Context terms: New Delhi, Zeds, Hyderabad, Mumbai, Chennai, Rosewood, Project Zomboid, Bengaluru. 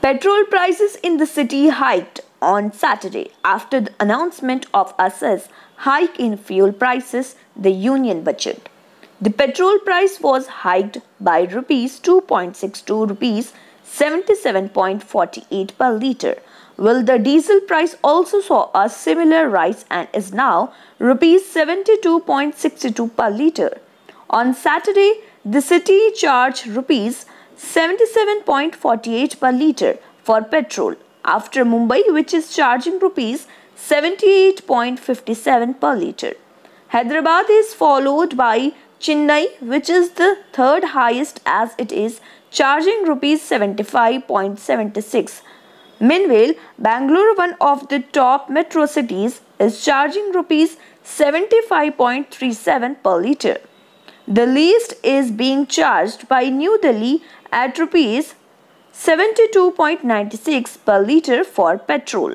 Petrol prices in the city hiked on Saturday after the announcement of a cess hike in fuel prices, the union budget. The petrol price was hiked by ₹2.62 to ₹77.48 per litre, while the diesel price also saw a similar rise and is now ₹72.62 per litre. On Saturday, the city charged ₹77.48 per litre for petrol, after Mumbai, which is charging ₹78.57 per litre. Hyderabad is followed by Chennai, which is the third highest, as it is charging ₹75.76. Meanwhile, Bengaluru, one of the top metro cities, is charging ₹75.37 per litre. The least is being charged by New Delhi at ₹72.96 per litre for petrol.